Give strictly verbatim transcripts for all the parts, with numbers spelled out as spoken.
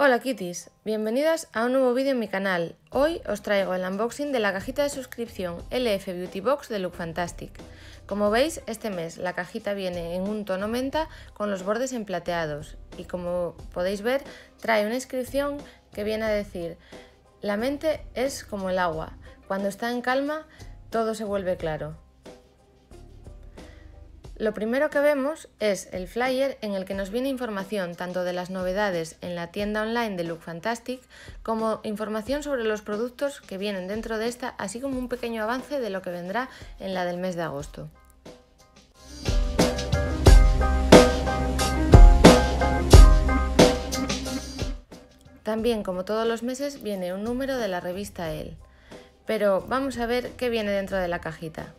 Hola kitties, bienvenidas a un nuevo vídeo en mi canal. Hoy os traigo el unboxing de la cajita de suscripción LFBeautyBox de Look Fantastic. Como veis, este mes la cajita viene en un tono menta con los bordes emplateados y como podéis ver trae una inscripción que viene a decir: la mente es como el agua, cuando está en calma todo se vuelve claro. Lo primero que vemos es el flyer en el que nos viene información tanto de las novedades en la tienda online de Look Fantastic como información sobre los productos que vienen dentro de esta, así como un pequeño avance de lo que vendrá en la del mes de agosto. También, como todos los meses, viene un número de la revista Elle, pero vamos a ver qué viene dentro de la cajita.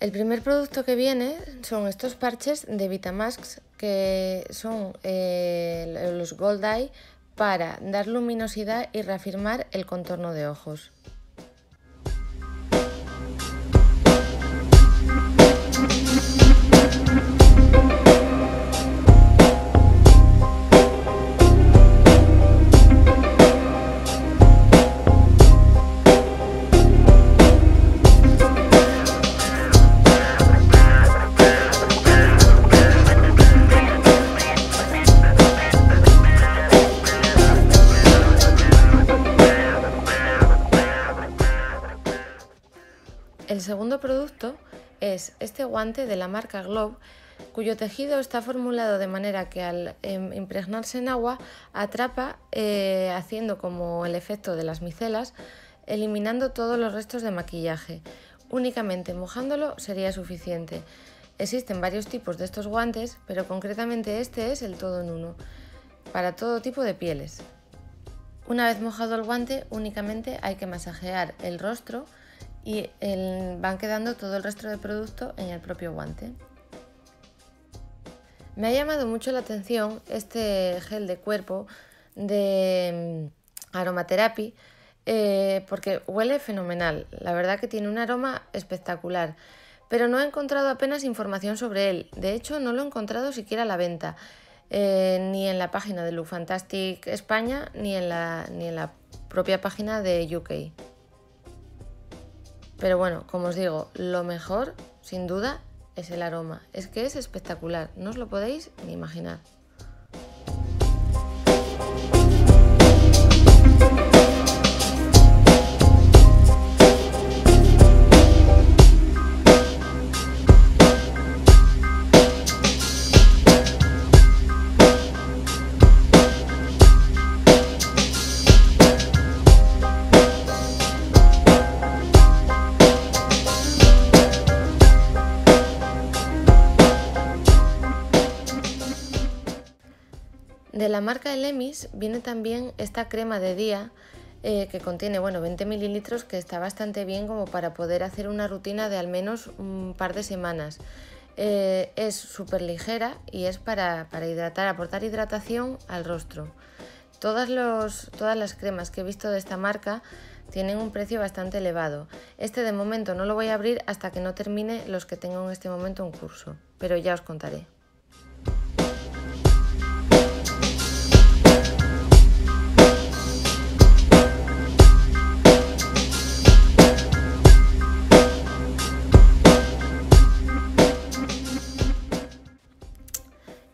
El primer producto que viene son estos parches de Vitamasks, que son eh, los Gold Eye para dar luminosidad y reafirmar el contorno de ojos. El segundo producto es este guante de la marca Globe, cuyo tejido está formulado de manera que al impregnarse en agua atrapa, eh, haciendo como el efecto de las micelas, eliminando todos los restos de maquillaje. Únicamente mojándolo sería suficiente. Existen varios tipos de estos guantes, pero concretamente este es el todo en uno, para todo tipo de pieles. Una vez mojado el guante, únicamente hay que masajear el rostro y el, van quedando todo el resto de producto en el propio guante. Me ha llamado mucho la atención este gel de cuerpo de aromaterapia eh, porque huele fenomenal, la verdad que tiene un aroma espectacular, pero no he encontrado apenas información sobre él. De hecho, no lo he encontrado siquiera a la venta, eh, ni en la página de Look Fantastic España ni en la, ni en la propia página de U K. Pero bueno, como os digo, lo mejor, sin duda, es el aroma. Es que es espectacular, no os lo podéis ni imaginar. De la marca Elemis viene también esta crema de día eh, que contiene bueno, veinte mililitros, que está bastante bien como para poder hacer una rutina de al menos un par de semanas. Eh, es súper ligera y es para, para hidratar, aportar hidratación al rostro. Todas, los, todas las cremas que he visto de esta marca tienen un precio bastante elevado. Este de momento no lo voy a abrir hasta que no termine los que tengo en este momento en curso, pero ya os contaré.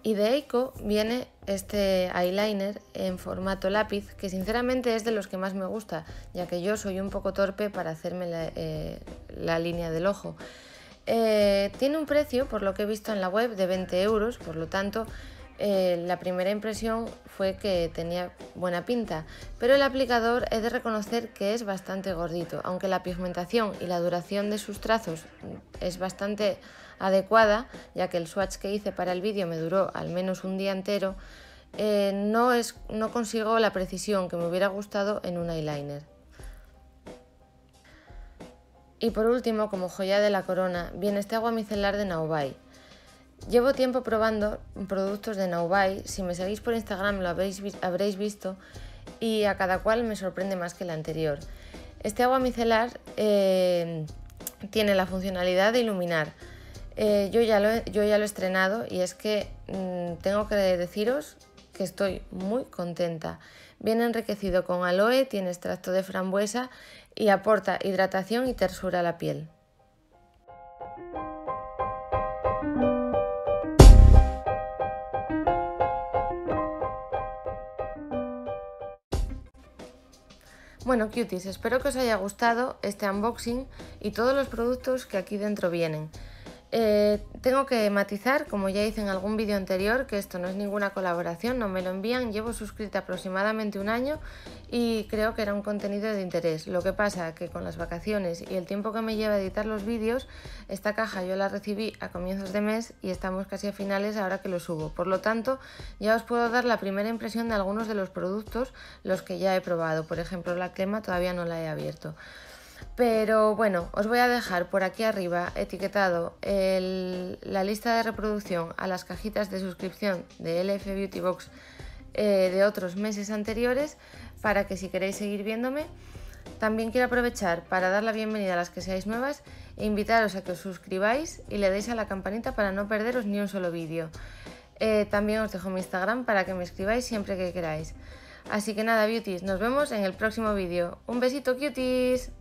Y de Eiko viene este eyeliner en formato lápiz, que sinceramente es de los que más me gusta, ya que yo soy un poco torpe para hacerme la, eh, la línea del ojo. Eh, tiene un precio, por lo que he visto en la web, de veinte euros, por lo tanto eh, la primera impresión fue que tenía buena pinta, pero el aplicador he de reconocer que es bastante gordito, aunque la pigmentación y la duración de sus trazos es bastante adecuada, ya que el swatch que hice para el vídeo me duró al menos un día entero. eh, no, es, no consigo la precisión que me hubiera gustado en un eyeliner. Y por último, como joya de la corona, viene este agua micelar de NaoBay. Llevo tiempo probando productos de NaoBay, si me seguís por Instagram lo habréis, habréis visto, y a cada cual me sorprende más que el anterior. Este agua micelar eh, tiene la funcionalidad de iluminar. Eh, yo, ya lo he, yo ya lo he estrenado y es que mmm, tengo que deciros que estoy muy contenta. Viene enriquecido con aloe, tiene extracto de frambuesa y aporta hidratación y tersura a la piel. Bueno, cuties, espero que os haya gustado este unboxing y todos los productos que aquí dentro vienen. Eh, tengo que matizar, como ya hice en algún vídeo anterior, que esto no es ninguna colaboración, no me lo envían, llevo suscrita aproximadamente un año y creo que era un contenido de interés. Lo que pasa que con las vacaciones y el tiempo que me lleva editar los vídeos, esta caja yo la recibí a comienzos de mes y estamos casi a finales ahora que lo subo. Por lo tanto, ya os puedo dar la primera impresión de algunos de los productos, los que ya he probado. Por ejemplo, la crema todavía no la he abierto. Pero bueno, os voy a dejar por aquí arriba etiquetado el, la lista de reproducción a las cajitas de suscripción de LFBeautyBox eh, de otros meses anteriores para que si queréis seguir viéndome. También quiero aprovechar para dar la bienvenida a las que seáis nuevas e invitaros a que os suscribáis y le deis a la campanita para no perderos ni un solo vídeo. Eh, también os dejo mi Instagram para que me escribáis siempre que queráis. Así que nada, beauties, nos vemos en el próximo vídeo. ¡Un besito, cuties!